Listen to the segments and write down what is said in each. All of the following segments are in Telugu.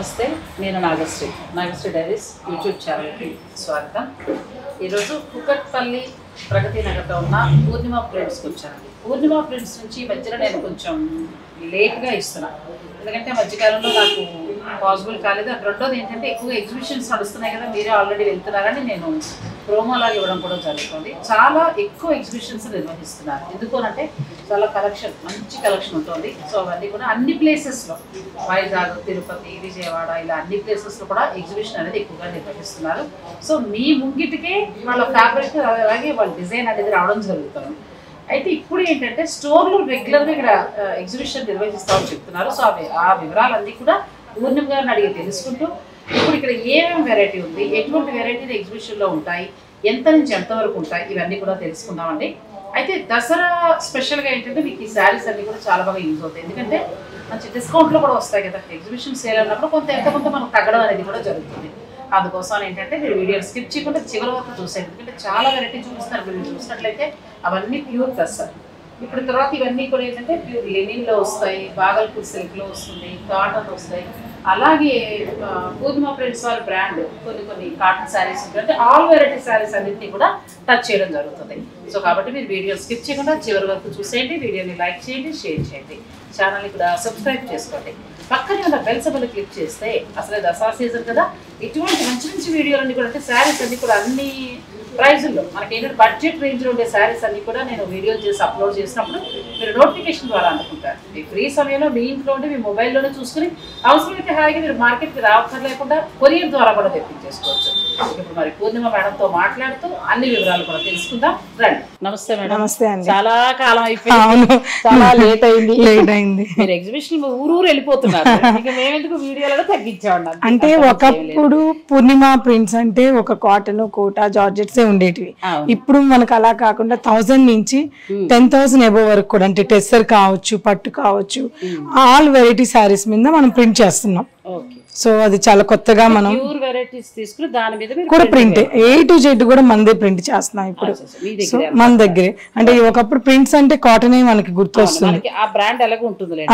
నమస్తే నేను నాగశ్రీ డైరీస్ యూట్యూబ్ ఛానల్కి స్వాగతం. ఈరోజు కుకట్పల్లి ప్రగతి నగర్లో ఉన్న పూర్ణిమ ప్రింట్స్కి వచ్చాను. పూర్ణిమ ప్రింట్స్ నుంచి మధ్యలో నేను కొంచెం లేట్గా ఇస్తున్నాను, ఎందుకంటే మధ్యకాలంలో నాకు పాసిబుల్ కాలేదు. రెండోది ఏంటంటే ఎక్కువ ఎగ్జిబిషన్స్ నడుస్తున్నాయి కదా, మీరే ఆల్రెడీ వెళ్తున్నారని నేను ప్రోమోలాగా ఇవ్వడం కూడా జరుగుతుంది. చాలా ఎక్కువ ఎగ్జిబిషన్స్ నిర్వహిస్తున్నారు, ఎందుకనంటే చాలా కలెక్షన్, మంచి కలెక్షన్ ఉంటుంది. సో అవన్నీ కూడా అన్ని ప్లేసెస్లో, వైజాగ్, తిరుపతి, విజయవాడ, ఇలా అన్ని ప్లేసెస్లో కూడా ఎగ్జిబిషన్ అనేది ఎక్కువగా నిర్వహిస్తున్నారు. సో మీ ముంగిటికే వాళ్ళ ఫ్యాబ్రిక్, అలాగే వాళ్ళ డిజైన్ అనేది రావడం జరుగుతుంది. అయితే ఇప్పుడు ఏంటంటే స్టోర్లు రెగ్యులర్గా ఇక్కడ ఎగ్జిబిషన్ నిర్వహిస్తామని చెప్తున్నారు. సో ఆ వివరాలన్నీ కూడా పూర్ణిమ గారిని అడిగి తెలుసుకుంటూ, ఇప్పుడు ఇక్కడ ఏమేమి వెరైటీ ఉంది, ఎటువంటి వెరైటీలు ఎగ్జిబిషన్లో ఉంటాయి, ఎంత నుంచి ఎంతవరకు ఉంటాయి, ఇవన్నీ కూడా తెలుసుకుందామండి. అయితే దసరా స్పెషల్గా ఏంటంటే మీకు ఈ శారీస్ అన్నీ కూడా చాలా బాగా యూజ్ అవుతాయి, ఎందుకంటే మంచి డిస్కౌంట్లో కూడా వస్తాయి కదా. ఎగ్జిబిషన్ సేల్ అన్నప్పుడు కొంత ఎంత కొంత మనకు తగ్గడం అనేది కూడా జరుగుతుంది. అందుకోసం ఏంటంటే మీరు వీడియో స్కిప్ చేయకుండా చివరి వరకు చూసారు, ఎందుకంటే చాలా వెరైటీ చూపిస్తారు. మీరు చూసినట్లయితే అవన్నీ ప్యూర్ దసరా. ఇప్పుడు తర్వాత ఇవన్నీ కూడా ఏంటంటే ప్యూర్ లెనిన్లో వస్తాయి, బాగల్పూర్ సిల్క్లో వస్తుంది, కాటన్ వస్తాయి. అలాగే పూర్ణిమ ప్రింట్స్ వాళ్ళ బ్రాండ్ కొన్ని కాటన్ శారీస్ ఉంటాయంటే ఆల్ వెరైటీ శారీస్ అన్నింటినీ కూడా టచ్ చేయడం జరుగుతుంది. సో కాబట్టి మీరు వీడియో స్కిప్ చేయకుండా చివరి వరకు చూసేయండి, వీడియోని లైక్ చేయండి, షేర్ చేయండి, ఛానల్ని కూడా సబ్స్క్రైబ్ చేసుకోండి. పక్కనే ఉన్న బెల్ సబల్ క్లిక్ చేస్తే, అసలే దసరా సీజన్ కదా, ఇటువంటి మంచి మంచి వీడియోలన్నీ కూడా, అంటే శారీస్ అన్నీ కూడా అన్ని ప్రైజుల్లో మనకి ఏంటంటే బడ్జెట్ రేంజ్లో ఉండే శారీస్ అన్నీ కూడా నేను వీడియోలు చేసి అప్లోడ్ చేసినప్పుడు మీరు నోటిఫికేషన్ ద్వారా అందుకుంటారు. మీ ఫ్రీ సమయంలో మీ ఇంట్లో ఉంటే మీ మొబైల్లోనే చూసుకుని అవసరమైతే హాయిగా మీరు మార్కెట్కి రావక్కర్లేకుండా కొరియర్ ద్వారా కూడా తెప్పించేసుకోవచ్చు. ఇప్పుడు మరి పూర్ణిమ మేడంతో మాట్లాడుతూ అన్ని వివరాలు కూడా తెలుసుకుందాం, రండి. నమస్తే మేడం. నమస్తే అండి. చాలా కాలం అయిపోయింది, చాలా లేట్ అయింది. మీరు ఎగ్జిబిషన్ ఊరూరు వెళ్ళిపోతున్నారు, ఇంకా మేమెందుకు వీడియోలో తగ్గించామండి. అంటే ఒకప్పుడు పూర్ణిమ ప్రింట్స్ అంటే ఒక కాటన్, కోటా, జార్జెట్సే ఉండేటివి. ఇప్పుడు మనకు అలా కాకుండా 1000 నుంచి 10,000 అబోవ్ వరకు కూడా, అంటే టెస్సర్ కావచ్చు, పట్టు కావచ్చు, ఆల్ వెరైటీ సారీస్ మీద మనం ప్రింట్ చేస్తున్నాం. సో అది చాలా కొత్తగా మనం కూడా ప్రింట్ A to Z కూడా మనదే ప్రింట్ చేస్తున్నాం ఇప్పుడు. సో మన దగ్గరే, అంటే ఒకప్పుడు ప్రింట్స్ అంటే కాటన్ మనకి గుర్తొస్తుంది,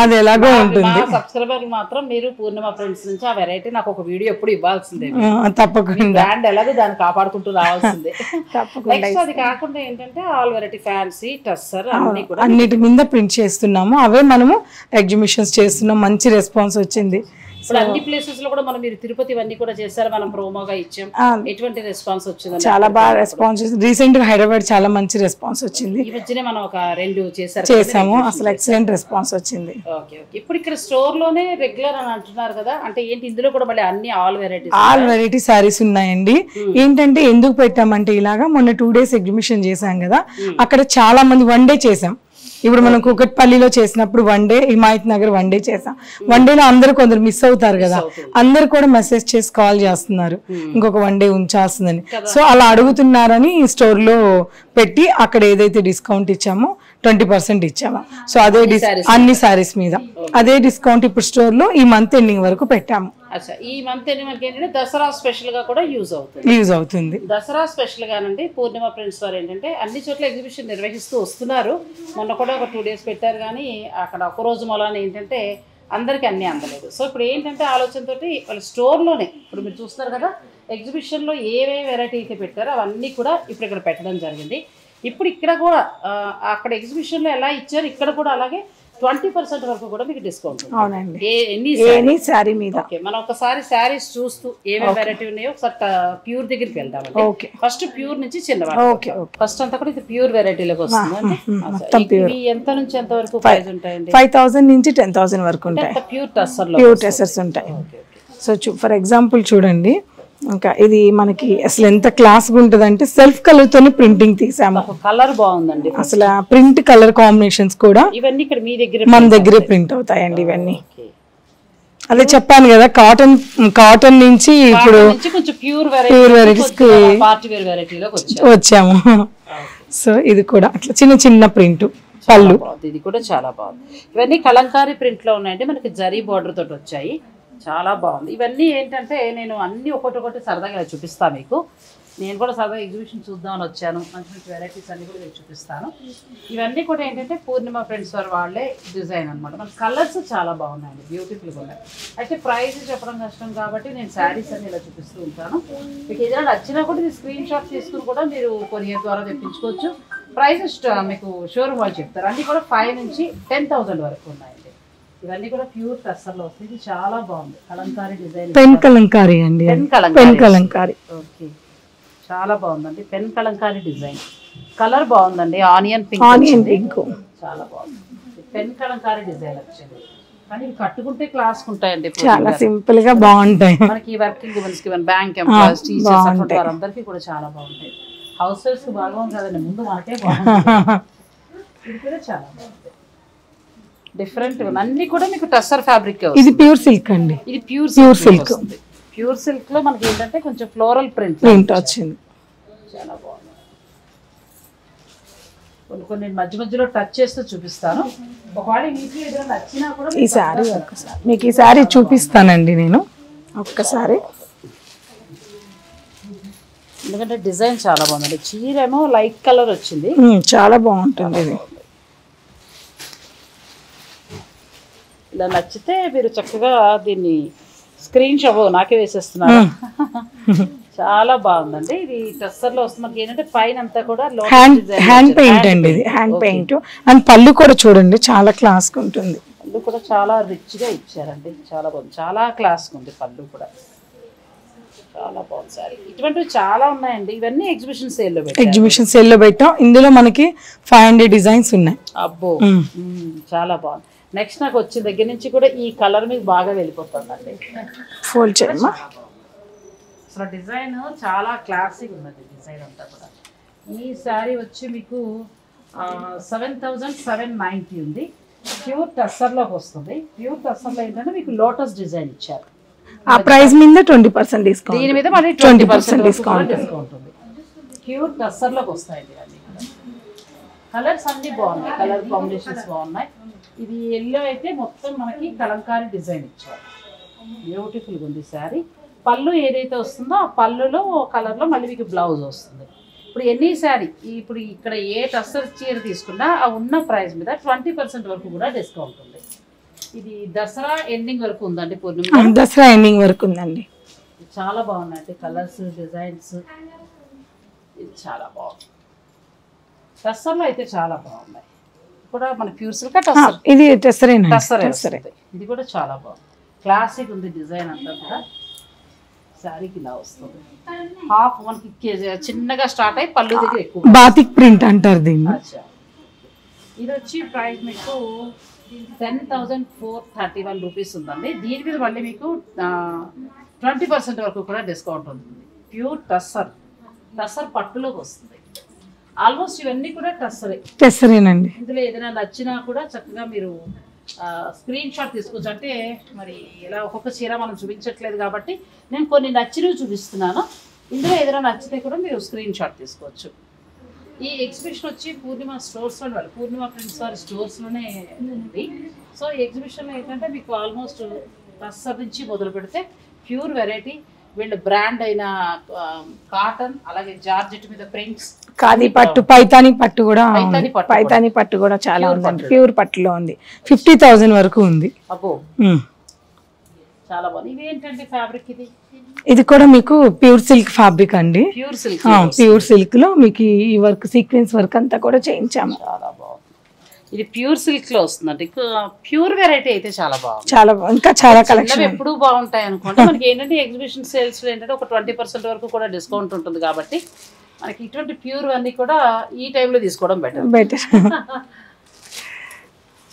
అది ఎలాగో ఉంటుంది. తప్పకుండా అన్నిటి మీద ప్రింట్ చేస్తున్నాము, అవే మనము ఎగ్జిబిషన్స్ చేస్తున్నాం. మంచి రెస్పాన్స్ వచ్చింది. అన్ని ప్లేసెస్ లో కూడా మనం, మీరు తిరుపతి ఇవన్నీ కూడా చేశారు, మనం ప్రోమోగా ఇచ్చాం. ఎటువంటి రెస్పాన్స్ వచ్చింది? చాలా బాగా రెస్పాన్స్. రీసెంట్ గా హైదరాబాద్ చాలా మంచి రెస్పాన్స్ వచ్చింది. ఈ మధ్యనే మనం ఒక 2 చేసాము, అసలు ఎక్సలెంట్ రెస్పాన్స్ వచ్చింది. ఇప్పుడు ఇక్కడ స్టోర్ లోనే రెగ్యులర్ అని అంటున్నారు కదా, అంటే ఏంటి ఇందులో కూడా మళ్ళీ అన్ని ఆల్ వెరైటీ సారీస్ ఉన్నాయండి. ఏంటంటే ఎందుకు పెట్టామంటే, ఇలాగా మొన్న 2 days ఎగ్జిబిషన్ చేసాం కదా, అక్కడ చాలా మంది 1 day చేసాం. ఇప్పుడు మనం కుకట్పల్లిలో చేసినప్పుడు 1 day, హిమాయత్ నగర్ 1 day చేసాం. 1 day లో అందరు కొందరు మిస్ అవుతారు కదా, అందరు కూడా మెసేజ్ చేసి కాల్ చేస్తున్నారు, ఇంకొక 1 day ఉంచాల్సిందని. సో అలా అడుగుతున్నారని స్టోర్ లో పెట్టి, అక్కడ ఏదైతే డిస్కౌంట్ ఇచ్చామో 20% ఇచ్చాము. సో అదే అన్ని సారీస్ మీద అదే డిస్కౌంట్ ఇప్పుడు స్టోర్ లో ఈ మంత్ ఎండింగ్ వరకు పెట్టాము. ఈ మంత్ ఏంటంటే దసరా స్పెషల్ గా కూడా యూజ్ అవుతుంది. దసరా స్పెషల్ గానండి పూర్ణిమ ప్రింట్స్ వారు ఏంటంటే అన్ని చోట్ల ఎగ్జిబిషన్ నిర్వహిస్తూ వస్తున్నారు. మొన్న కూడా ఒక 2 days పెట్టారు, కానీ అక్కడ ఒక రోజు మొలానే ఏంటంటే అందరికి అన్నీ అందలేదు. సో ఇప్పుడు ఏంటంటే ఆలోచనతో వాళ్ళ స్టోర్లోనే, ఇప్పుడు మీరు చూస్తున్నారు కదా ఎగ్జిబిషన్లో ఏవే వెరైటీ అయితే పెట్టారో అవన్నీ కూడా ఇప్పుడు ఇక్కడ పెట్టడం జరిగింది. ఇప్పుడు ఇక్కడ కూడా, అక్కడ ఎగ్జిబిషన్లో ఎలా ఇచ్చారు, ఇక్కడ కూడా అలాగే 20% వరకు కూడా మీకు డిస్కౌంట్. అవునండి, ఎనీ సారీ మీద. ఓకే, మనం ఒకసారి సారీస్ చూస్తూ ఏమేమి వెరైటీ ఉన్నాయో ఒకసారి ప్యూర్ దగ్గరికి వెళ్దామండి. ఓకే, ఫస్ట్ ప్యూర్ నుంచి చిన్నవాళ్ళు. ఓకే, ఫస్ట్ అంతా కూడా ఇది ప్యూర్ వెరైటీలోకి వస్తుంది. ఇది ఎంత నుంచి ఎంత వరకు ప్రైస్ ఉంటాయండి? 5000 నుంచి 10,000 వరకు ఉంటాయి. ప్యూర్ టెస్సర్స్ ఉంటాయి. సో ఫర్ ఎగ్జాంపుల్ చూడండి, ఇంకా ఇది మనకి అసలు ఎంత క్లాస్ గా ఉంటుంది అంటే సెల్ఫ్ కలర్ తోనే ప్రింటింగ్ తీసాము. కలర్ బాగుందండి, అసలు ప్రింట్ కలర్ కాంబినేషన్స్ కూడా ఇవన్నీ ఇక్కడ మీ దగ్గర మన దగ్గరే ప్రింట్ అవుతాయండి ఇవన్నీ. అదే చెప్పాను కదా, కాటన్ నుంచి ఇప్పుడు ప్యూర్ వెరైటీస్ వచ్చాము. సో ఇది కూడా అట్లా చిన్న ప్రింట్ పళ్ళు, ఇది కూడా చాలా బాగుంది. ఇవన్నీ కలంకారీ ప్రింట్ లో ఉన్నాయండి, మనకి జరీ బోర్డర్ తోటి వచ్చాయి. చాలా బాగుంది. ఇవన్నీ ఏంటంటే నేను అన్నీ ఒకటి సరదాగా ఇలా చూపిస్తాను మీకు. నేను కూడా సరదాగా ఎగ్జిబిషన్ చూద్దామని వచ్చాను. మంచి మంచి వెరైటీస్ అన్నీ కూడా మీకు చూపిస్తాను. ఇవన్నీ కూడా ఏంటంటే పూర్ణిమ ఫ్రెండ్స్ వారు వాళ్ళే డిజైన్ అనమాట. మన కలర్స్ చాలా బాగున్నాయండి, బ్యూటిఫుల్గా ఉన్నాయి. అయితే ప్రైస్ చెప్పడం కష్టం కాబట్టి నేను శారీస్ అన్ని ఇలా చూపిస్తూ ఉంటాను. మీకు ఏదైనా నచ్చినా కూడా మీరు స్క్రీన్ షాట్ తీసుకుని కూడా మీరు కొరియర్ ద్వారా తెప్పించుకోవచ్చు. ప్రైజెస్ మీకు షోరూమ్ వాళ్ళు చెప్తారు. అన్నీ కూడా 5 నుంచి 10,000 వరకు ఉన్నాయండి. ఇవన్నీ కూడా ప్యూర్ టస్సర్లో వస్తుంది. ఇది చాలా బాగుంది. కలంకారీ డిజైన్, పెన్ కలంకారీ అండి, పెన్ కలంకారీ. ఓకే, చాలా బాగుందండి. పెన్ కలంకారీ డిజైన్, కలర్ బాగుందండి, ఆనియన్ పింక్, ఆనియన్ పింక్ చాలా బాగుంది. పెన్ కలంకారీ డిజైన్ వచ్చింది. కానీ ఇవి కట్టుకుంటే క్లాస్ ఉంటాయండి, చాలా సింపుల్ గా బాగుంటాయి. మనకి వర్కింగ్ ఉమెన్స్ కి, బ్యాంక్ ఎంప్లాయీస్, టీచర్స్ అటువంటి వారందరికీ కూడా చాలా బాగుంటాయి. హౌస్ వైఫ్స్ బాగా ఉంది కదండి, ముందు వాటే బాగుంటుంది. ఇది కూడా చాలా బాగుంది. డిఫరెంట్ అన్ని కూడా మీకు టస్సర్ ఫ్యాబ్రిక్. ఇది ప్యూర్ సిల్క్ అండి, ఇది ప్యూర్ సిల్క్. ప్యూర్ సిల్క్ లో మనకి ఏంటంటే కొంచెం ఫ్లోరల్ ప్రింట్ వచ్చింది. చాలా బాగుంది. కొన్ని మధ్య మధ్యలో టచ్ చేస్తూ చూపిస్తాను. ఒకవేళ మీకు ఏదైనా నచ్చినా కూడా ఈ సారీ ఒక్కసారి మీకు ఈ సారీ చూపిస్తానండి నేను ఒక్కసారి. ఎందుకంటే డిజైన్ చాలా బాగుందండి. చీర ఏమో లైట్ కలర్ వచ్చింది, చాలా బాగుంటుంది. ఇది ఇలా నచ్చితే మీరు చక్కగా దీన్ని స్క్రీన్ షాట్ నాకే వేసేస్తున్నారు. చాలా బాగుందండి. ఇది టస్సర్లో వస్తుంది. ఏంటంటే పైన అంతా కూడా హ్యాండ్ పెయింట్ అండి, ఇది హ్యాండ్ పెయింట్. అండ్ పళ్ళు కూడా చూడండి, చాలా క్లాస్ గా ఉంటుంది. పళ్ళు కూడా చాలా రిచ్ గా ఇచ్చారండి, చాలా బాగుంది, చాలా క్లాస్ గా ఉంది. పళ్ళు కూడా చాలా బాగుంది సారీ. ఇటువంటివి చాలా ఉన్నాయండి. ఇవన్నీ ఎగ్జిబిషన్ సేల్ లో పెట్టాం. ఇందులో మనకి 500 డిజైన్స్ ఉన్నాయి. అబ్బో, చాలా బాగుంది. నెక్స్ట్ నాకు వచ్చిన దగ్గర నుంచి కూడా ఈ కలర్ మీకు బాగా వెళ్ళిపోతుందండి. ఫోల్డ్ చేయమ్మా. అసలు డిజైన్ చాలా క్లాసిక్ ఉన్నది. డిజైన్ అంతా కూడా ఈ శారీ వచ్చి మీకు 7,790 ఉంది. ప్యూర్ టస్సర్లోకి వస్తుంది. ప్యూర్ టస్సర్లో ఏంటంటే మీకు లోటస్ డిజైన్ ఇచ్చారు. ఆ ప్రైస్ మీద 20% డిస్కౌంట్, దీని మీద మళ్ళీ 20% డిస్కౌంట్ ఉంది. ప్యూర్ టస్సర్లోకి వస్తాయండి. అది కలర్స్ అన్ని బాగున్నాయి, కలర్ కాంబినేషన్స్ బాగున్నాయి. ఇది ఎల్లో అయితే మొత్తం మనకి కలంకారీ డిజైన్ ఇచ్చారు. బ్యూటిఫుల్గా ఉంది శారీ. పళ్ళు ఏదైతే వస్తుందో ఆ పళ్ళులో కలర్లో మళ్ళీ మీకు బ్లౌజ్ వస్తుంది. ఇప్పుడు ఎన్ని శారీ ఇప్పుడు ఇక్కడ ఏ టస్సర్ చీర తీసుకున్నా ఆ ఉన్న ప్రైస్ మీద 20% వరకు కూడా డిస్కౌంట్ ఉంది. ఇది దసరా ఎండింగ్ వరకు ఉందండి. పూర్ణిమ దసరా ఎండింగ్ వరకు ఉందండి. చాలా బాగున్నాయండి కలర్స్, డిజైన్స్. ఇది చాలా బాగుంది. టస్సర్లో అయితే చాలా బాగున్నాయి కూడా. మన ప్యూర్ సిల్క్ టస్సర్, ఇది టస్సరే. ఇది కూడా చాలా బాగుంది, క్లాసిక్ ఉంది. డిజైన్ అంతా కూడా సారీకి ఇలా వస్తుంది. హాఫ్ మనకి చిన్నగా స్టార్ట్ అయ్యి పళ్ళు దగ్గర ఎక్కువ బాతిక్ ప్రింట్ అంటారు దీన్ని. ఇది వచ్చి ప్రైస్ మీకు 10,431 రూపీస్ ఉందండి. దీని మీద మళ్ళీ మీకు 20% వరకు కూడా డిస్కౌంట్ ఉంటుంది. ప్యూర్ టస్సర్ పట్టులోకి వస్తుంది. ఆల్మోస్ట్ ఇవన్నీ కూడా టస్సరేనండి. ఇందులో ఏదైనా నచ్చినా కూడా చక్కగా మీరు స్క్రీన్ షాట్ తీసుకోవచ్చు. అంటే మరి ఇలా ఒక్కొక్క చీర మనం చూపించట్లేదు కాబట్టి నేను కొన్ని నచ్చినవి చూపిస్తున్నాను. ఇందులో ఏదైనా నచ్చితే కూడా మీరు స్క్రీన్ షాట్ తీసుకోవచ్చు. ఈ ఎగ్జిబిషన్ వచ్చి పూర్ణిమ స్టోర్స్లో, వాళ్ళు పూర్ణిమ ఫ్రెండ్స్ వారి స్టోర్స్లోనే ఉంది. సో ఈ ఎగ్జిబిషన్లో ఏంటంటే మీకు ఆల్మోస్ట్ టస్సర్ నుంచి మొదలు పెడితే ప్యూర్ వెరైటీ, వీళ్ళు బ్రాండ్ అయిన కాటన్, అలాగే జార్జెట్ మీద ప్రింట్స్, ఖాదీ పట్టు, పైతాని పట్టు కూడా చాలా ఉందండి. ప్యూర్ పట్టులో ఉంది. 50,000 వరకు ఉంది. అబ్బో, చాలా బాగుంది. ఇది ఏంటంటే ఫ్యాబ్రిక్, ఇది ఇది కూడా మీకు ప్యూర్ సిల్క్ ఫ్యాబ్రిక్ అండి. ప్యూర్ సిల్క్ లో మీకు ఈ వర్క్, సీక్వెన్స్ వర్క్ అంతా కూడా చేయించాము. చాలా బాగుంది. ఇది ప్యూర్ సిల్క్ లో వస్తుందండి. ప్యూర్ వెరైటీ అయితే చాలా బాగుంది. చాలా ఇంకా చాలా కలెక్షన్ ఎప్పుడు బాగుంటాయి అనుకోండి. మనకి ఏంటంటే ఎగ్జిబిషన్ సేల్స్ లో ఏంటంటే ఒక 20% వరకు కూడా డిస్కౌంట్ ఉంటుంది కాబట్టి మనకి ఇటువంటి ప్యూర్ అన్ని కూడా ఈ టైంలో తీసుకోవడం బెటర్.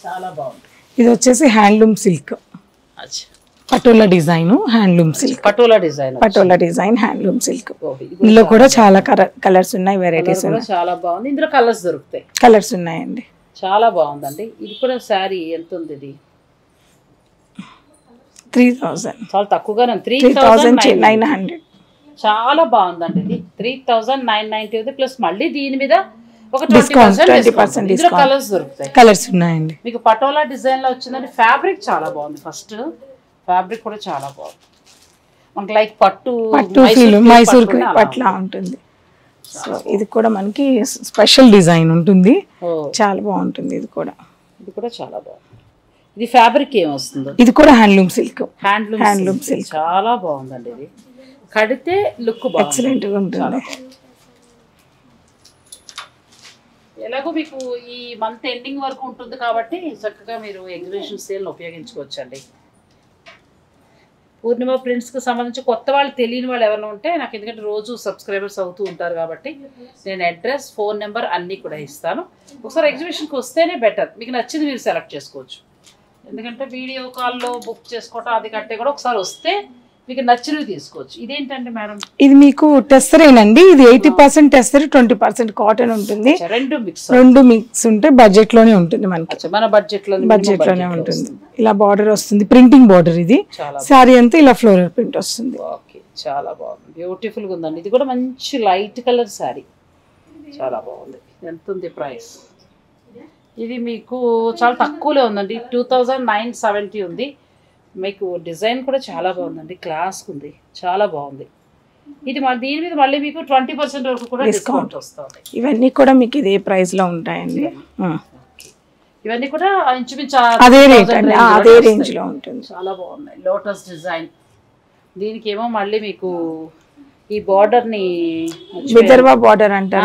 చాలా బాగుంది. ఇది వచ్చేసి handloom silk, patola design, handloom silk, patola design handloom silk. ఇందులో కూడా చాలా కలర్స్ ఉన్నాయి, వెరైటీస్ ఉన్నాయి. చాలా బాగుంది. ఇందులో కలర్స్ దొరుకుతాయి, కలర్స్ ఉన్నాయండి. చాలా బాగుందండి. ఇది కూడా శారీ ఎంత ఉంది? ఇది 3,000, చాలా తక్కువగా 3,900. చాలా బాగుందండి. ఇది 3,990 ఉంది. ప్లస్ మళ్ళీ దీని మీద ఒక 20% డిస్కౌంట్. కలర్స్ దొరుకుతాయి, కలర్స్ ఉన్నాయండి. మీకు పటోలా డిజైన్ లో వచ్చిందండి. ఫ్యాబ్రిక్ చాలా బాగుంది. First fabric kuda chaala bagundi. మనకి లైక్ పట్టు ఫీల్ మైసూర్ పట్ల ఉంటుంది. సో ఇది కూడా మనకి స్పెషల్ డిజైన్ ఉంటుంది, చాలా బాగుంటుంది. ఇది కూడా చాలా బాగుంది. ఇది ఫ్యాబ్రిక్ ఏం వస్తుందో, ఇది కూడా హ్యాండ్లూమ్ సిల్క్ చాలా బాగుందండి. ఇది కడితే లుక్ బాగుంది, ఎక్సలెంట్ గా ఉంటుంది. ఎలాగో మీకు ఈ మంత్ ఎండింగ్ వరకు ఉంటుంది కాబట్టి చక్కగా మీరు ఎగ్జిబిషన్ సేల్ ఉపయోగించుకోవచ్చండి. పూర్ణిమ ప్రింట్స్కి సంబంధించి కొత్త వాళ్ళు, తెలియని వాళ్ళు ఎవరైనా ఉంటే నాకు, ఎందుకంటే రోజు సబ్స్క్రైబర్స్ అవుతూ ఉంటారు కాబట్టి నేను అడ్రస్, ఫోన్ నెంబర్ అన్నీ కూడా ఇస్తాను. ఒకసారి ఎగ్జిబిషన్కి వస్తేనే బెటర్, మీకు నచ్చింది మీరు సెలెక్ట్ చేసుకోవచ్చు. ఎందుకంటే వీడియో కాల్లో బుక్ చేసుకోవటం అది కట్టే కూడా, ఒకసారి వస్తే మీకు నచ్చినవి తీసుకోవచ్చు. ఇదేంటంటే మేడం, ఇది మీకు టెస్సరేనండి. ఇది 80% టెస్సర్, 20% కాటన్ ఉంటుంది. రెండు మిక్స్ ఉంటే బడ్జెట్ లోనే ఉంటుంది మనకి. మన బడ్జెట్ లోనే ఉంటుంది. ఇలా బార్డర్ వస్తుంది, ప్రింటింగ్ బార్డర్. ఇది సారీ అంతా ఇలా ఫ్లోరల్ ప్రింట్ వస్తుంది. ఓకే, చాలా బాగుంది, బ్యూటిఫుల్ గా ఉందండి. ఇది కూడా మంచి లైట్ కలర్ సారీ, చాలా బాగుంది. ఎంత ఉంది ప్రైస్? ఇది మీకు చాలా తక్కువలో ఉందండి, 2970 ఉంది. మీకు డిజైన్ కూడా చాలా బాగుందండి, క్లాస్ ఉంది, చాలా బాగుంది. ఇది దీని మీద మళ్ళీ మీకు 20% వరకు కూడా డిస్కౌంట్ వస్తుంది. ఇవన్నీ కూడా మీకు ఇదే ప్రైస్ లో ఉంటాయండి. ఇవన్నీ కూడా ఇంచుమించు అదే రేంజ్ లో ఉంటుంది, చాలా బాగున్నాయి. లోటస్ డిజైన్, దీనికి ఏమో మళ్ళీ మీకు ఈ బార్డర్ ని విదర్భ బార్డర్ అంటారు,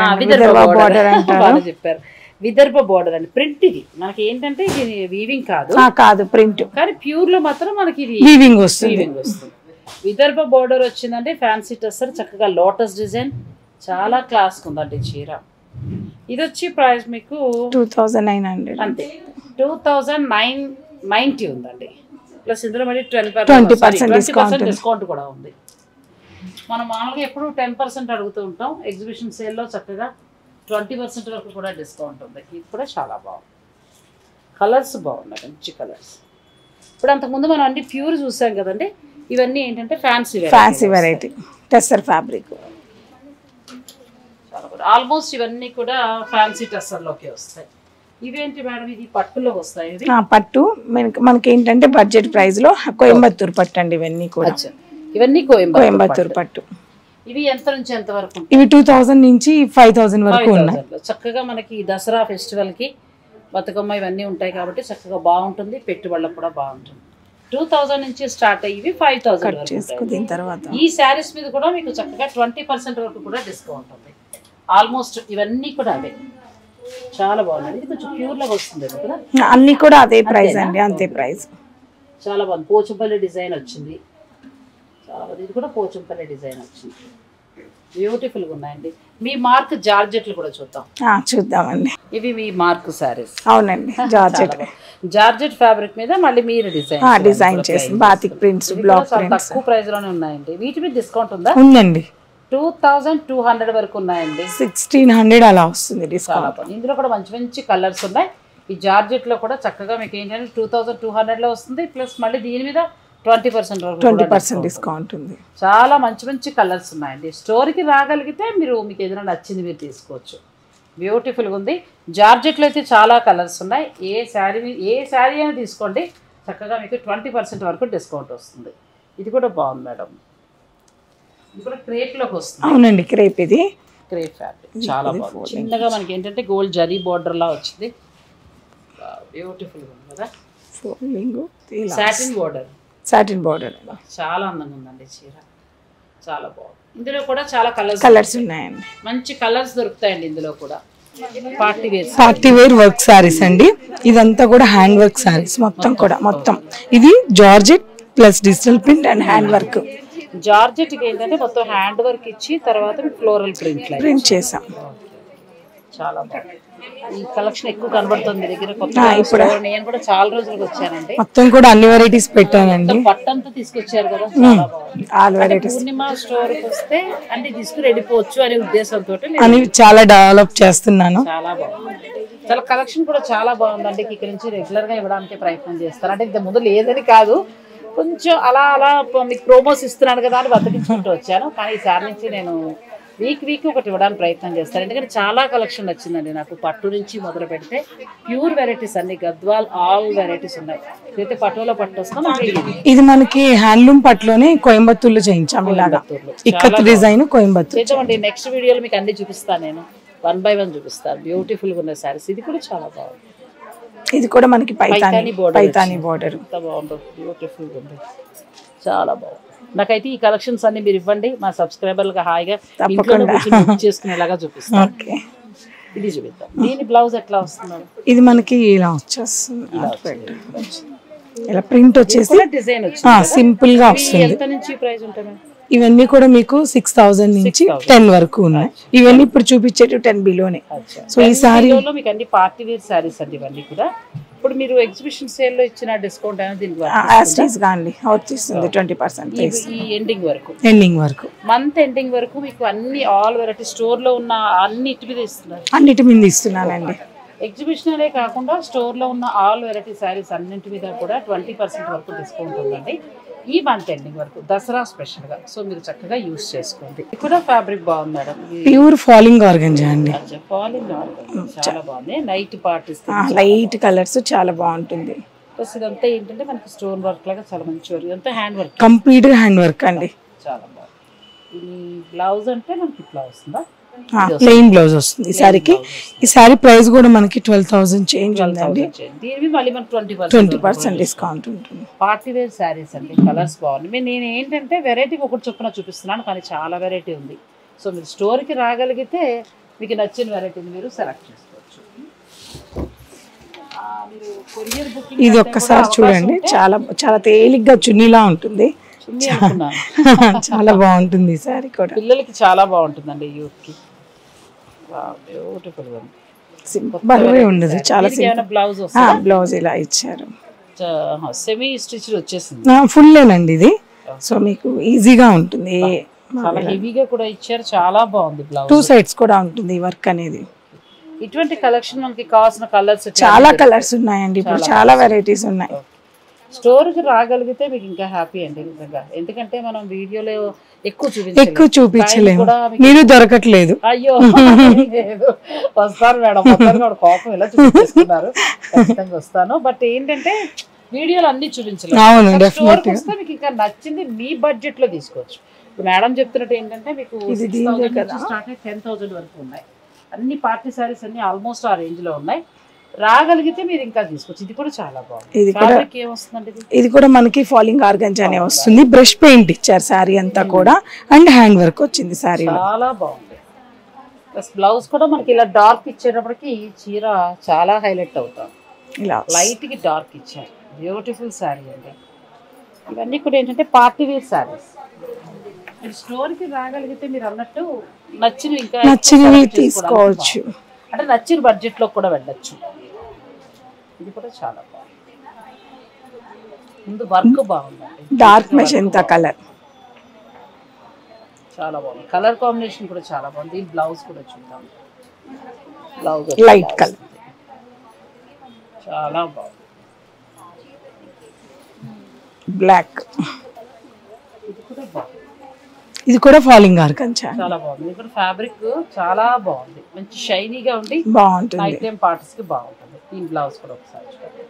చెప్పారు విదర్భ బోర్డర్ అండి. ప్రింట్ ఇది మనకి ఏంటంటే ఇది వీవింగ్ కాదు ప్రింట్, కానీ ప్యూర్ లో మాత్రం మనకి ఇది వీవింగ్ వస్తుంది. విదర్భ బోర్డర్ వచ్చిందంటే ఫ్యాన్సీ టెస్సర్, చక్కగా లోటస్ డిజైన్, చాలా క్లాస్ ఉందండి చీర. ఇది వచ్చి ప్రైస్ మీకు 2900 అంతే, 2990 ఉందండి. ప్లస్ ఇందులో మళ్ళీ 20% డిస్కౌంట్ కూడా ఉంది. మనం మామూలుగా ఎప్పుడు 10% అడుగుతూ ఉంటాం, ఎగ్జిబిషన్ సేల్లో చక్కగా 20% వరకు కూడా డిస్కౌంట్ ఉంది. ఇది కూడా చాలా బాగుంది, కలర్స్ బాగున్నాయి, మంచి కలర్స్. ఇప్పుడు అంతకుముందు మనం అన్ని ప్యూర్ చూసాం కదండి, ఇవన్నీ ఏంటంటే fancy variety tussar fabric. Almost ఇవన్నీ కూడా ఫ్యాన్సీ టెస్సర్లోకి వస్తాయి. ఇవేంటి మేడం? ఇది పట్టులో వస్తాయి. పట్టు మనకి ఏంటంటే బడ్జెట్ ప్రైస్ లో కోయంబత్తూరు పట్టు అండి. ఇవన్నీ కోయంబత్తూరు పట్టు. ఇవి ఎంత నుంచి ఎంత వరకు? ఇవి 2000 నుంచి 5000 వరకు ఉన్నాయి. చక్కగా మనకి దసరా ఫెస్టివల్ కి బతుకమ్మ ఇవన్నీ ఉంటాయి కాబట్టి చక్కగా బాగుంటుంది, పెట్టుబడులకు కూడా బాగుంటుంది. 2000 నుంచి స్టార్ట్ అయ్యి 5000. ఈ శారీస్ మీద కూడా మీకు చక్కగా 20% వరకు కూడా డిస్కౌంట్ ఉంది. ఆల్మోస్ట్ ఇవన్నీ కూడా అవే, చాలా బాగున్నాయి. ఇది కొంచెం ప్యూర్ లాగా వస్తుంది కదా, అన్ని కూడా అదే ప్రైస్ అండి, అంతే ప్రైస్. చాలా బాగుంది. పోచంపల్లి డిజైన్ వచ్చింది, ఇది కూడా పోచంపల్లి డిజైన్ వచ్చింది, బ్యూటిఫుల్గా ఉన్నాయండి. మీ మార్క్ జార్జెట్లు కూడా చూద్దామండి. ఇవి మీ మార్క్ శారీస్. అవునండి, జార్జెట్ ఫ్యాబ్రిక్ మీద మళ్ళీ మీరు డిజైన్ చేసి బాతిక్ ప్రింట్స్, బ్లాక్ ప్రింట్స్ తక్కువ ప్రైస్ లోనే ఉన్నాయండి. వీటి మీద డిస్కౌంట్ ఉందా? ఉందండి, 2200 వరకు ఉన్నాయండి, 1600 అలా వస్తుంది డిస్కౌంట్. ఇందులో కూడా మంచి కలర్స్ ఉన్నాయి. ఈ జార్జెట్ లో కూడా చక్కగా మీకు ఏంటంటే 2200 లో వస్తుంది. ప్లస్ మళ్ళీ దీని మీద 20% డిస్కౌంట్ ఉంది. చాలా మంచి కలర్స్ ఉన్నాయండి. స్టోర్కి రాగలిగితే మీరు మీకు ఏదైనా నచ్చింది మీరు తీసుకోవచ్చు. బ్యూటిఫుల్గా ఉంది. జార్జెట్లో అయితే చాలా కలర్స్ ఉన్నాయి. ఏ శారీ అయినా తీసుకోండి, చక్కగా మీకు 20% వరకు డిస్కౌంట్ వస్తుంది. ఇది కూడా బాగుంది మేడం. ఇది కూడా క్రేప్లోకి వస్తుంది. అవునండి, క్రేప్. ఇది క్రేప్ ఫ్యాబ్రిక్, చాలా బాగుంది. చిన్నగా మనకి ఏంటంటే గోల్డ్ జరీ బోర్డర్లా వచ్చింది, బ్యూటిఫుల్గా ఉంది కదా. సాటిన్ బోర్డర్ చాలా అందంగా ఉందండి చీర, చాలా బాగుంది. ఇందులో కూడా చాలా కలర్స్ ఉన్నాయండి, మంచి కలర్స్ దొరుకుతాయండి. ఇందులో కూడా పార్టీ వేర్ వర్క్ సారీస్ అండి. ఇదంతా కూడా హ్యాండ్ వర్క్ సారీస్ మొత్తం. ఇది georgette plus digital print and hand work. Georgette ఏంటంటే మొత్తం హ్యాండ్ వర్క్ ఇచ్చి తర్వాత ఫ్లోరల్ ప్రింట్ చేసాం. చాలా బాగుంది. ఈ కలెక్షన్ ఎక్కువ కనబడుతుంది దగ్గర. నేను కూడా చాలా రోజులకు వచ్చానండి, మొత్తం కూడా అన్ని వెరైటీస్ పెట్టానండి. పట్టంతా తీసుకొచ్చారు కదా, పూర్ణిమ స్టోర్ కి వస్తే అంటే తీసుకుని వెళ్ళిపోవచ్చు అనే ఉద్దేశంతో చాలా డెవలప్ చేస్తున్నాను. చాలా బాగుంది, చాలా కలెక్షన్ కూడా చాలా బాగుందండి. ఇక్కడ నుంచి రెగ్యులర్ గా ఇవ్వడానికి ప్రయత్నం చేస్తారు. అంటే ఇంత ముందు లేదని కాదు, కొంచెం అలా మీకు ప్రోమోస్ ఇస్తున్నాను కదా అని బతికించుకుంటూ వచ్చాను. కానీ ఈసారి నుంచి నేను వీక్ వీక్ ఒకటి ఇవ్వడానికి ప్రయత్నం చేస్తారు. ఎందుకంటే చాలా కలెక్షన్ వచ్చిందండి నాకు. పట్టు నుంచి మొదలు పెడితే ప్యూర్ వెరైటీస్ అన్ని గద్వాల్ ఆల్ వెరైటీస్ ఉన్నాయి. అయితే పట్టులో పట్టు వస్తాం. ఇది మనకి హ్యాండ్లూమ్ పట్టులోనే కోయంబత్తూరులో చేయించాము. ఇక్కత్ డిజైన్ కోయంబత్తూరు చేద్దామండి. నెక్స్ట్ వీడియోలో మీకు అన్ని చూపిస్తాను నేను, వన్ బై వన్ చూపిస్తాను. బ్యూటిఫుల్గా ఉన్న శారీస్. ఇది కూడా చాలా బాగుంది. ఇది కూడా మనకి పైతాని బోర్డర్ బాగుంటుంది, బ్యూటిఫుల్గా ఉంది, చాలా బాగుంది. నాకైతే ఈ కలెక్షన్స్ అన్ని మీరు ఇవ్వండి, మా సబ్స్క్రైబర్లకు హాయిగా చేసుకునేలాగా చూపిస్తాం. ఇది చూపిస్తాం. దీని బ్లౌజ్ ఎట్లా వస్తుంది? ఇది మనకి ఇలా వచ్చేస్తుంది, ఇలా ప్రింట్ వచ్చేసి డిజైన్ వచ్చేసి సింపుల్ గా వస్తుంది. ఎంత నుంచి ప్రైస్ ఉంటుంది? ఇవన్నీ కూడా మీకు 6000 నుంచి 10 వరకు ఉన్నాయి. ఇవన్నీ ఇప్పుడు చూపించేటివి 10 బిలోనే. సో ఈ సారీ లో మీకు అన్ని పార్టీ వేర్ సారీస్ అండి ఇవన్నీ కూడా. ఇప్పుడు మీరు ఎగ్జిబిషన్ సేల్ లో ఇచ్చిన డిస్కౌంట్ అనేది దీనికి వర్తిస్తుంది గాండి, అవుతుంది 20% ఈ ఎండింగ్ వరకు. మంత్ ఎండింగ్ వరకు మీకు అన్ని ఆల్ వెరైటీ స్టోర్ లో ఉన్న అన్నిటి మీద ఇస్తున్నారు. అన్నిటి మీద ఇస్తున్నానండి. ఎగ్జిబిషనలే కాకుండా స్టోర్ లో ఉన్న ఆల్ వెరైటీ సారీస్ అన్నింటి మీద కూడా 20% వరకు డిస్కౌంట్ ఉందండి ఈ మంత్ ఎండింగ్ వరకు, దసరా స్పెషల్ గా. సో మీరు చక్కగా యూజ్ చేసుకోండి. ఇక్కడ ఫ్యాబ్రిక్ బాగుంది మేడం. ప్యూర్ ఫాలింగ్ ఆర్గంజా అండి. ఫాలింగ్ ఆర్గంజా చాలా బాగుంది. నైట్ పార్టీస్ లైట్ కలర్స్ చాలా బాగుంటుంది. ప్లస్ ఇదంతా ఏంటంటే మనకి స్టోన్ వర్క్ లాగా చాలా మంచి వర్క్. ఇదంతా hand work, complete hand work అండి. చాలా బాగుంది. ఈ బ్లౌజ్ అంటే మనకి ఇట్లా వస్తుందా? ప్లెయిన్ బ్లౌజ్ వస్తుంది ఈ సారీకి. ఈ సారీ ప్రైస్ కూడా మనకి 12,000 చేంజ్ ఉందండి. దీనికి మళ్ళీ మనకి 20% డిస్కౌంట్ ఉంటుంది. పార్టీ వేర్ సారీస్ అండి, కలర్స్ బాగున్నాయి. నేను ఏంటంటే వెరైటీ ఒకటి చొప్పున చూపిస్తున్నాను కానీ చాలా వెరైటీ ఉంది. సో మీరు స్టోర్కి రాగలిగితే మీకు నచ్చిన వెరైటీని మీరు సెలెక్ట్ చేసుకోవచ్చు. ఇది ఒక్కసారి చూడండి, చాలా చాలా తేలిగ్గా చున్నీలా ఉంటుంది, చాలా బాగుంటుంది. ఈ సారీ కూడా పిల్లలకి చాలా బాగుంటుందండి, యూత్ కి. బ్యూటిఫుల్ గా సింపుల్ ఉండదు, చాలా సింపుల్. బ్లౌజ్ వస్తుంది, బ్లౌజ్ ఇలా ఇచ్చారు. సెమీ స్టిచ్ వచ్చేసింది, ఫుల్ లేనండి ఇది. సో మీకు ఈజీగా ఉంటుంది, చాలా హెవీగా కూడా ఇచ్చారు, చాలా బాగుంది. బ్లౌజ్ 2 సైడ్స్ కూడా ఉంటుంది ఈ వర్క్ అనేది. ఇటువంటి కలెక్షన్ మనకి కావాల్సిన కలర్స్ చాలా కలర్స్ ఉన్నాయండి ఇప్పుడు, చాలా వెరైటీస్ ఉన్నాయి. స్టోర్కి రాగలిగితే మీకు ఇంకా హ్యాపీ అండి నిజంగా. ఎందుకంటే మనం వీడియోలో ఎక్కువ చూపించలేము, మీరు దొరకట్లేదు. అయ్యో వస్తారు మేడం, కోపం ఇలా చూపిస్తున్నారు. ఖచ్చితంగా వస్తాను. బట్ ఏంటంటే వీడియోలు అన్ని చూపించలేదు. స్టోర్కి వస్తే మీకు ఇంకా నచ్చింది మీ బడ్జెట్ లో తీసుకోవచ్చు. ఇప్పుడు మేడం చెప్తున్నట్టు ఏంటంటే మీకు 10,000 వరకు ఉన్నాయి అన్ని పార్టీ సారీస్. అన్ని ఆల్మోస్ట్ ఆ రేంజ్ లో ఉన్నాయి. రాగలిగితే మీరు ఇంకా తీసుకోవచ్చు. ఇది కూడా చాలా బాగుంది. ఇది కూడా మనకి ఫాలింగ్ ఆర్గంజానే వస్తుంది. బ్రష్ పెయింట్ ఇచ్చారు సారీ అంతా కూడా, అండ్ హ్యాండ్ వర్క్ వచ్చింది సారీ, చాలా బాగుంది. ప్లస్ బ్లౌజ్ కూడా మనకి ఇలా డార్క్ ఇచ్చేటప్పటికి చీర చాలా హైలైట్ అవుతాం. ఇలా లైట్ కి డార్క్ ఇచ్చారు, బ్యూటిఫుల్ సారీ అండి. ఇవన్నీ కూడా ఏంటంటే పార్టీ వేర్ సారీస్. మీరు స్టోర్ కి రాగలిగితే మీరు అన్నట్టు నచ్చినవి తీసుకోవచ్చు, అంటే నచ్చిన బడ్జెట్ లో కూడా వెళ్ళచ్చు. ఇది కూడా చాలా బాగుంది. ముందు వర్క్ బాగుంది, డార్క్ మెజంతా కలర్ చాలా బాగుంది. కలర్ కాంబినేషన్ కూడా చాలా బాగుంది. బ్లౌజ్ కూడా చూద్దాం. బ్లౌజ్ లైట్ కలర్ చాలా బాగుంది. బ్లాక్ ఇది కూడా బాగుంది. ఇది కూడా ఫాలింగ్ ఆర్గంజా చాలా బాగుంది. ఇప్పుడు ఫ్యాబ్రిక్ చాలా బాగుంది, మంచి షైనీగా ఉండి బాగుంటుంది. ఐటమ్ పార్ట్స్ కి బాగుంటుంది. ఈ బ్లౌజ్ కూడా ఒకసారి చూడండి.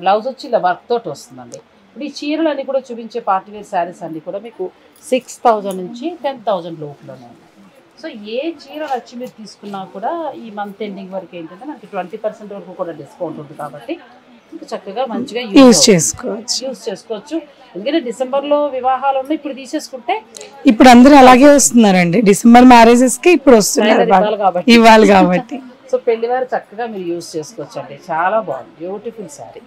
బ్లౌజ్ వచ్చి ఇలా వర్క్ తోటి వస్తుందండి. ఇప్పుడు ఈ చీరలు అన్ని కూడా చూపించే పార్టీ వేర్ శారీస్ అన్ని కూడా మీకు 6,000 నుంచి 10,000 లోపలనే ఉన్నాయి. సో ఏ చీర వచ్చి మీరు తీసుకున్నా కూడా ఈ మంత్ ఎండింగ్ వరకు ఏంటంటే మనకి 20% వరకు కూడా డిస్కౌంట్ ఉంటుంది. కాబట్టి చక్కగా మంచిగా యూజ్ చేసుకోవచ్చు. ఎందుకంటే డిసెంబర్ లో వివాహాలు ఉన్నాయి, ఇప్పుడు తీసేసుకుంటే ఇప్పుడు అందరూ అలాగే వస్తున్నారండి. డిసెంబర్ మ్యారేజెస్ కి ఇప్పుడు వస్తున్నారు ఇవ్వాలి కాబట్టి. సో పెళ్లి వారు చక్కగా మీరు యూజ్ చేసుకోవచ్చు అండి. చాలా బాగుంది, బ్యూటిఫుల్ సారీ.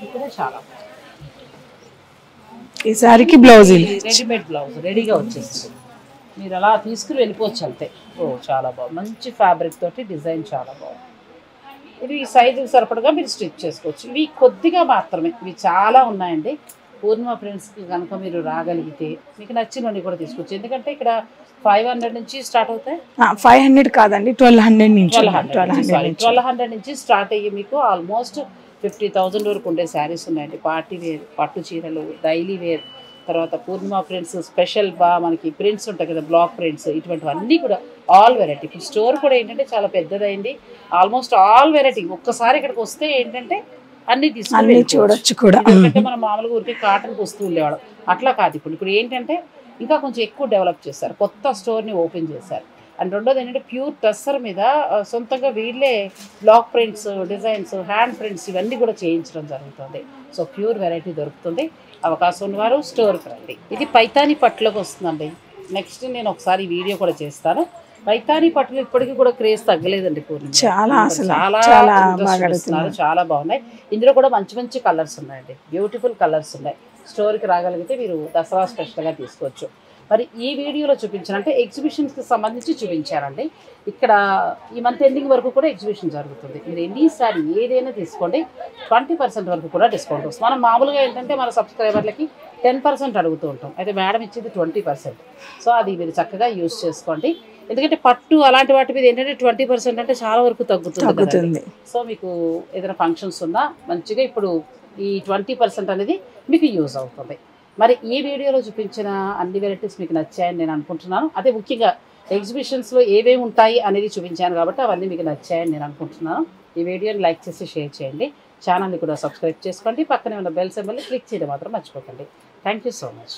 ఇది కూడా చాలా బాగుంది. ఈ సారీకి బ్లౌజ్ రెడీమేడ్ బ్లౌజ్ రెడీగా వచ్చేస్తుంది. మీరు అలా తీసుకుని వెళ్ళిపోవచ్చు అంతే. ఓ చాలా బాగుంది, మంచి ఫ్యాబ్రిక్ తోటి డిజైన్ చాలా బాగుంది. ఇది ఈ సైజుకి సరిపడగా మీరు స్టిచ్ చేసుకోవచ్చు. ఇవి కొద్దిగా మాత్రమే, ఇవి చాలా ఉన్నాయండి. పూర్ణిమ ప్రింట్స్కి కనుక మీరు రాగలిగితే మీకు నచ్చినవి కూడా తీసుకోవచ్చు. ఎందుకంటే ఇక్కడ 500 నుంచి స్టార్ట్ అవుతాయి. 500 కాదండి, 1200 నుంచి. 1200 నుంచి స్టార్ట్ అయ్యి మీకు ఆల్మోస్ట్ 50,000 వరకు ఉండే శారీస్ ఉన్నాయండి. పార్టీ వేర్, పట్టు చీరలు, డైలీ వేర్, తర్వాత పూర్ణిమ ప్రింట్స్ స్పెషల్ మనకి ప్రింట్స్ ఉంటాయి కదా, బ్లాక్ ప్రింట్స్, ఇటువంటివన్నీ కూడా ఆల్ వెరైటీ. ఇప్పుడు స్టోర్ కూడా ఏంటంటే చాలా పెద్దదైంది, ఆల్మోస్ట్ ఆల్ వెరైటీ. ఒక్కసారి ఇక్కడికి వస్తే ఏంటంటే అన్ని తీసుకుని చూడొచ్చు కూడా. ఎందుకంటే మనం మామూలుగా ఊరికే కాటన్కి వస్తూ ఉండేవాడు, అట్లా కాదు. ఇప్పుడు ఏంటంటే ఇంకా కొంచెం ఎక్కువ డెవలప్ చేశారు, కొత్త స్టోర్ని ఓపెన్ చేశారు. అండ్ రెండోది ఏంటంటే ప్యూర్ టస్సర్ మీద సొంతంగా వీళ్ళే block prints, designs, hand prints ఇవన్నీ కూడా చేయించడం జరుగుతుంది. సో ప్యూర్ వెరైటీ దొరుకుతుంది. అవకాశం ఉన్నవారు స్టోర్కి రండి. ఇది పైతాని పట్టులోకి వస్తుందండి. నెక్స్ట్ నేను ఒకసారి వీడియో కూడా చేస్తాను. పైతాని పట్టులు ఇప్పటికీ కూడా క్రేజ్ తగ్గలేదండి, చాలా చాలా బాగున్నాయి. ఇందులో కూడా మంచి మంచి కలర్స్ ఉన్నాయండి, బ్యూటిఫుల్ కలర్స్ ఉన్నాయి. స్టోర్కి రాగలిగితే మీరు దసరా స్పెషల్గా తీసుకోవచ్చు. మరి ఈ వీడియోలో చూపించానంటే ఎగ్జిబిషన్స్కి సంబంధించి చూపించారండి. ఇక్కడ ఈ మంత్ ఎండింగ్ వరకు కూడా ఎగ్జిబిషన్ జరుగుతుంది. మీరు ఎన్నిసారి ఏదైనా తీసుకోండి, 20% వరకు కూడా డిస్కౌంట్ వస్తుంది. మనం మామూలుగా ఏంటంటే మన సబ్స్క్రైబర్లకి 10% అడుగుతూ ఉంటాం, అయితే మేడం ఇచ్చింది 20%. సో అది మీరు చక్కగా యూజ్ చేసుకోండి. ఎందుకంటే పట్టు అలాంటి వాటి మీద ఏంటంటే 20% అంటే చాలా వరకు తగ్గుతుంది. సో మీకు ఏదైనా ఫంక్షన్స్ ఉన్నా మంచిగా ఇప్పుడు ఈ 20% అనేది మీకు యూజ్ అవుతుంది. మరి ఈ వీడియోలో చూపించిన అన్ని వెరైటీస్ మీకు నచ్చాయని నేను అనుకుంటున్నాను. అదే ముఖ్యంగా ఎగ్జిబిషన్స్లో ఏవేవి ఉంటాయి అనేది చూపించాను కాబట్టి అవన్నీ మీకు నచ్చాయని నేను అనుకుంటున్నాను. ఈ వీడియోని లైక్ చేసి షేర్ చేయండి, ఛానల్ని కూడా సబ్స్క్రైబ్ చేసుకోండి, పక్కనే ఉన్న బెల్ సింబల్ని క్లిక్ చేయడం మాత్రం మర్చిపోకండి. Thank you so much.